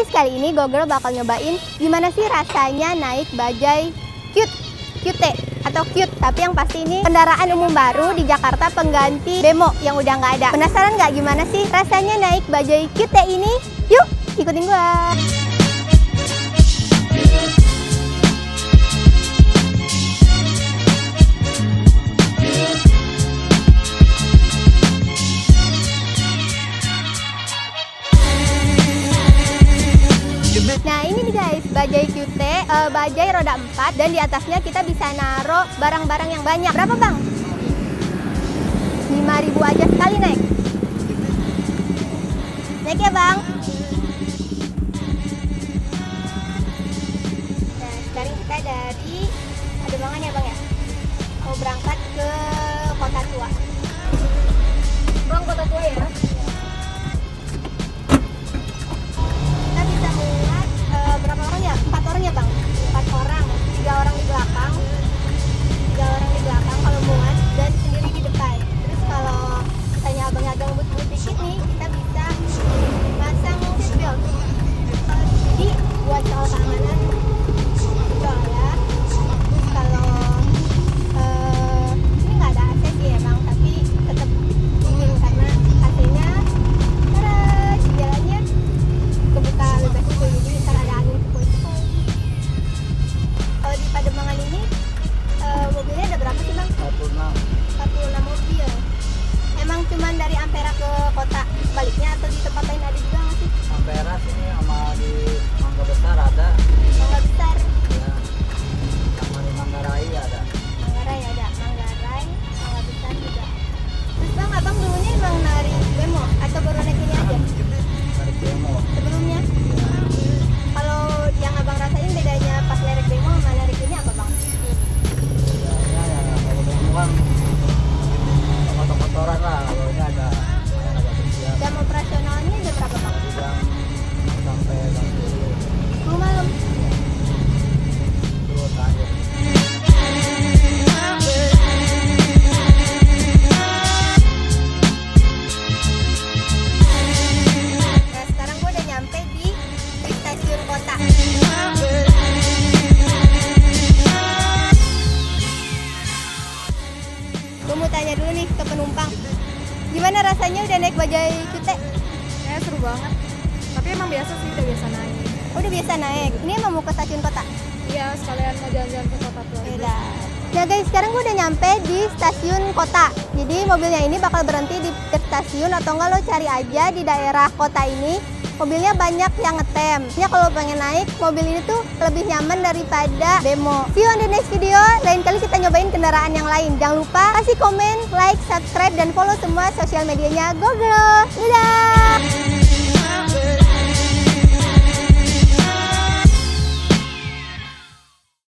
guys, kali ini Gogirl bakal nyobain gimana sih rasanya naik Bajaj Qute atau Cute. Tapi yang pasti ini kendaraan umum baru di Jakarta pengganti Bemo yang udah nggak ada. Penasaran nggak gimana sih rasanya naik Bajaj Qute ini? Yuk ikutin gua. Nah ini nih guys, Bajaj Qute, Bajaj roda 4, dan di atasnya kita bisa naruh barang-barang yang banyak. Berapa bang? 5.000 aja sekali naik. Naik ya bang? Nah sekarang kita dari Pademangan ya bang ya? Mau berangkat ke Kota Tua. Bang, Kota Tua ya? Cuman dari Ampera ke kota, baliknya atau di tempat lain ada juga nggak sih? Ampera sini sama di Mangga Besar ada. Mangga Besar? Ya. Sama di Manggarai ada. Manggarai ada, Manggarai, Mangga Besar juga. Terus bang, abang dulunya emang nari bemo atau baru naik ini aja? Nari bemo. Sebelumnya? Ya. Kalau yang abang rasain bedanya pas narik bemo sama narik ini apa bang? Ya, kalau bemo kan motor-motoran lah. Jam operasionalnya jam berapa bang? Jam sampai jam 10 malam. Terus aja. Nah sekarang gue udah nyampe di stasiun kota. Gue mau tanya dulu nih ke penumpang. Gimana rasanya udah naik Bajaj Qute? Kayaknya seru banget. Tapi emang biasa sih, udah biasa naik. Oh, udah biasa naik. Ini emang mau ke stasiun kota? Iya, sekalian mau jalan-jalan ke Kota Tua. Nah guys, sekarang gue udah nyampe di stasiun kota. Jadi mobilnya ini bakal berhenti di stasiun, atau enggak lo cari aja di daerah kota ini. Mobilnya banyak yang ngetem. Ya kalau pengen naik mobil ini tuh lebih nyaman daripada bemo. See you on the next video. Lain kali kita nyobain kendaraan yang lain. Jangan lupa kasih komen, like, subscribe, dan follow semua sosial medianya Gogirl. Dadah!